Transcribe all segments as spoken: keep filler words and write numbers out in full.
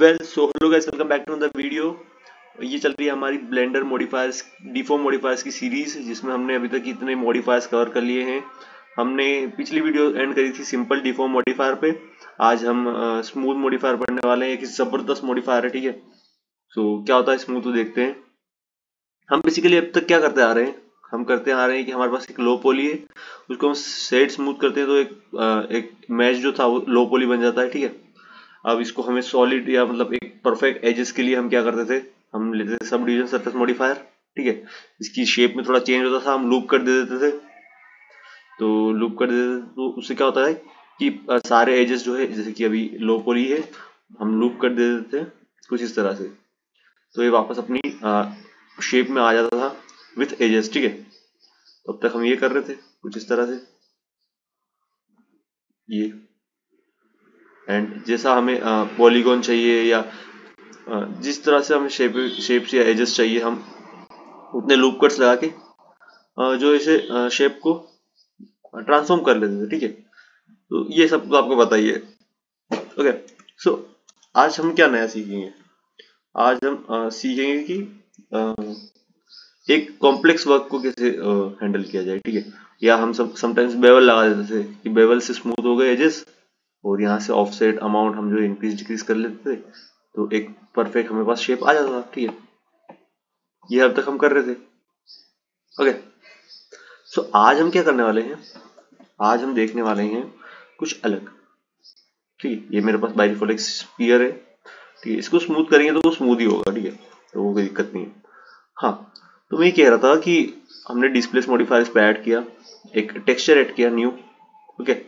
Well so hello guys, welcome back to the video. ये चल रही है हमारी ब्लेंडर मॉडिफायर्स डिफॉर्म मॉडिफायर्स की सीरीज, जिसमें हमने अभी तक इतने मॉडिफायर्स कवर कर लिए हैं। हमने पिछली वीडियो एंड करी थी सिंपल डिफॉर्म मॉडिफायर पे, आज हम स्मूथ मॉडिफायर पढ़ने वाले हैं। एक जबरदस्त मॉडिफायर है, ठीक है। सो क्या होता है स्मूथ तो देखते हैं। हम बेसिकली अब तक क्या करते आ रहे हैं, हम करते आ रहे हैं कि हमारे पास एक लो पोली है, उसको हम शेड स्मूथ करते हैं तो एक एक मैच जो था वो लो पोली बन जाता है, ठीक है। अब इसको हमें सॉलिड या मतलब एक परफेक्ट एजेस के लिए हम क्या करते थे, हम लेते थे सब डिवीजन सरफेस मॉडिफायर, ठीक है। इसकी शेप में थोड़ा चेंज होता था, हम लूप कर दे देते थे, तो लूप कर देते थे तो उससे क्या होता है कि सारे एजेस जो है, जैसे कि अभी लो पोली है, हम लूप कर दे देते थे कुछ इस तरह से, तो ये वापस अपनी आ, शेप में आ जाता था विथ एजेस, ठीक है। तो अब तक हम ये कर रहे थे कुछ इस तरह से, ये एंड जैसा हमें पॉलीगॉन चाहिए या आ, जिस तरह से हमें शेप शेप्स या एजेस चाहिए, हम उतने लूप कट्स लगा के आ, जो इसे आ, शेप को ट्रांसफॉर्म कर लेते थे, ठीक है। तो ये सब तो आपको बताइए, ओके। सो आज हम क्या नया सीखेंगे, आज हम आ, सीखेंगे कि आ, एक कॉम्प्लेक्स वर्क को कैसे हैंडल किया जाए, ठीक है। या हम सब समटाइम्स बेवल लगा देते थे कि बेवल से स्मूथ हो गए एजेस, और यहाँ से ऑफसेट अमाउंट हम जो इंक्रीज डिक्रीज कर लेते थे तो एक परफेक्ट हमारे पास शेप आ जाता था, ठीक है। ये अब तक हम कर रहे थे, ओके। सो आज हम क्या करने वाले हैं, आज हम देखने वाले हैं कुछ अलग, ठीक है। ये मेरे पास बाय डिफॉल्ट एक स्फीयर है, ठीक है। इसको स्मूथ करेंगे तो वो स्मूथ ही होगा, ठीक है, तो वो कोई दिक्कत नहीं है। हाँ, तो मैं ये कह रहा था कि हमने डिस्प्लेस मॉडिफायर्स पे ऐड किया, एक टेक्स्चर ऐड किया न्यू, ओके।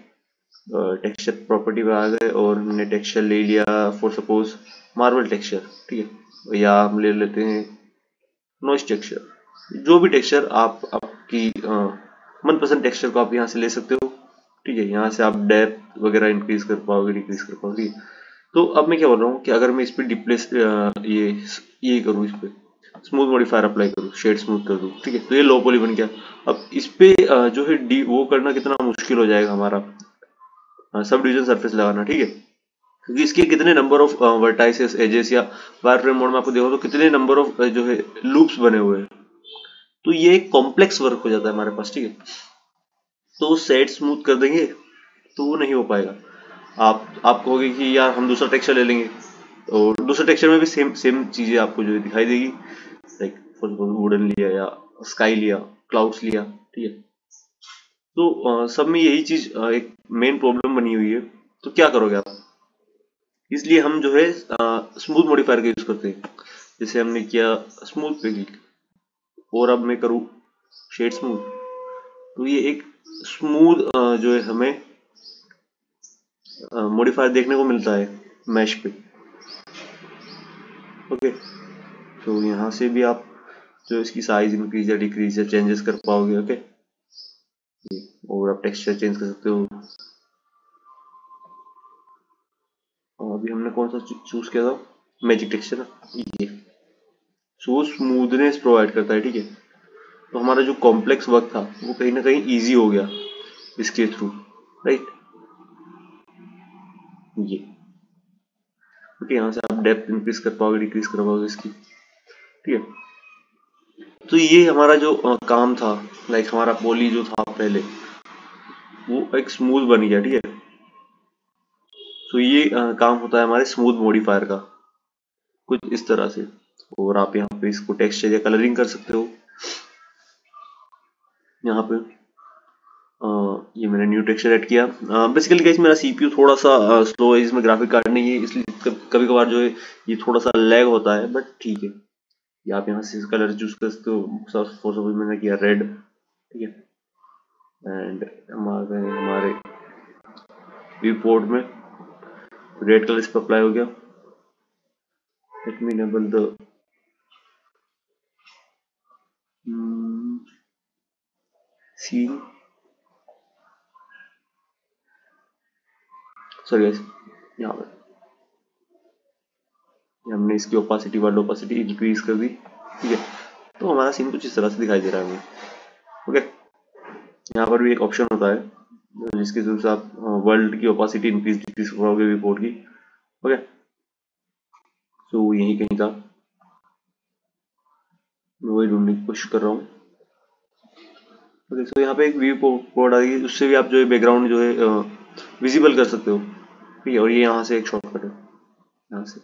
टेक्सचर प्रॉपर्टी पे आ गए और हमने टेक्सचर ले लिया फॉर सपोज मार्बल टेक्सचर, ठीक है। या हम ले लेते हैं नॉइस टेक्सचर, जो भी टेक्सचर आप आपकी मनपसंद टेक्सचर को आप यहाँ से ले सकते हो, ठीक है। यहाँ से आप डेप्थ वगैरह इंक्रीज कर पाओगे, डिक्रीज कर पाओगे। तो अब मैं क्या बोल रहा हूँ कि अगर मैं इस पर डिप्लेस ये ये करूँ, इस पर स्मूथ मॉडिफायर अप्लाई करूँ, शेड स्मूथ कर दूँ, ठीक है, तो ये लो पॉली बन गया। अब इस पर जो है डी वो करना कितना मुश्किल हो जाएगा हमारा, सब डिवीजन सरफेस लगाना, ठीक है। क्योंकि इसके कितने नंबर ऑफ वर्टाइसेस एजेस या वायर फ्रेम मोड में आपको देखो तो कितने नंबर ऑफ जो है लूप्स बने हुए हैं, तो ये एक कॉम्प्लेक्स वर्क हो जाता है हमारे पास, ठीक है। तो सेट स्मूथ कर देंगे तो वो नहीं हो पाएगा। आप आप कहोगे कि यार हम दूसरा टेक्सचर ले लेंगे, और दूसरे टेक्सचर में भी सेम सेम चीजें आपको जो दिखाई देगी, लाइक फॉर सपोज वुडन लिया या स्काई लिया, क्लाउड्स लिया, ठीक है। तो सब में यही चीज एक मेन प्रॉब्लम बनी हुई है, तो क्या करोगे आप। इसलिए हम जो है स्मूथ मॉडिफायर का यूज करते हैं, जैसे हमने किया स्मूथ पे क्लिक, और अब मैं करूँ शेड स्मूथ, तो ये एक स्मूथ जो है हमें मॉडिफायर देखने को मिलता है मैश पे, ओके। तो यहाँ से भी आप जो इसकी साइज इंक्रीज या डिक्रीज या चेंजेस कर पाओगे, ओके। और आप टेक्सचर चेंज कर सकते हो। और अभी हमने कौन सा चूज किया था, मैजिक टेक्सचर, ये सो स्मूथनेस प्रोवाइड करता है, ठीक है। तो हमारा जो कॉम्प्लेक्स वर्क था वो कहीं ना कहीं इजी हो गया इसके थ्रू, राइट। ये ओके, यहाँ से आप डेप्थ इंक्रीज कर पाओगे, डिक्रीज कर पाओगे इसकी, ठीक है। तो ये हमारा जो काम था, लाइक हमारा पॉली जो था पहले वो एक स्मूथ बन गया, ठीक है। तो ये काम होता है हमारे स्मूथ मॉडिफायर का, कुछ इस तरह से। और आप यहाँ पे इसको टेक्सचर या कलरिंग कर सकते हो। यहाँ पे आ, ये मैंने न्यू टेक्सचर ऐड किया। बेसिकली गाइस मेरा सीपीयू थोड़ा सा आ, स्लो है, इसमें ग्राफिक कार्ड नहीं है, इसलिए कभी कभार जो है ये थोड़ा सा लैग होता है, बट ठीक है। या आप यहाँ से कलर चूज कर सकते हो, फॉर सपोज मैंने किया रेड, ठीक है। एंड हमारे हमारे व्यूपोर्ट में रेड कलर इस पर अप्लाई हो गया। Let me enable the scene, sorry guys, यहाँ पर हमने इसकी ओपासिटी वाली ओपासिटी इंक्रीज कर दी, ठीक है। तो हमारा सीन कुछ इस तरह से दिखाई दे रहा है, ओके। यहाँ पर भी एक ऑप्शन होता है जिसके थ्रू से आप वर्ल्ड की ओपासिटी इंक्रीज डिक्रीज करोगे रिपोर्ट की, ओके। सो so, यही कहीं था, मैं वही ढूंढने की कोशिश कर रहा हूँ। ओके सो यहाँ पे एक व्यू पोर्ट आ गई, उससे भी आप जो है बैकग्राउंड जो है विजिबल कर सकते हो, ठीक है। और ये यहाँ से एक शॉर्टकट है, यहाँ से,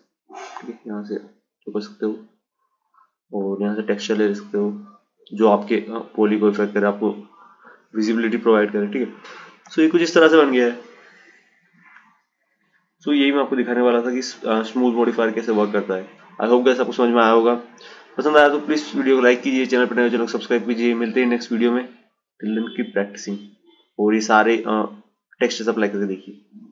ठीक है, यहाँ से तो कर सकते हो और यहाँ से टेक्सचर ले सकते हो जो आपके पॉली को इफेक्ट करे, आपको विजिबिलिटी प्रोवाइड करे, ठीक है। सो ये कुछ इस तरह से बन गया है। सो यही मैं आपको दिखाने वाला था कि स्मूथ मॉडिफायर कैसे वर्क करता है। आई होप गाइस आपको समझ में आया होगा। पसंद आया तो प्लीज वीडियो को लाइक कीजिए, चैनल पर नए चैनल को सब्सक्राइब कीजिए। मिलते हैं नेक्स्ट वीडियो में, टिल देन कीप प्रैक्टिसिंग और ये सारे टेक्सचर्स अप्लाई करके देखिए।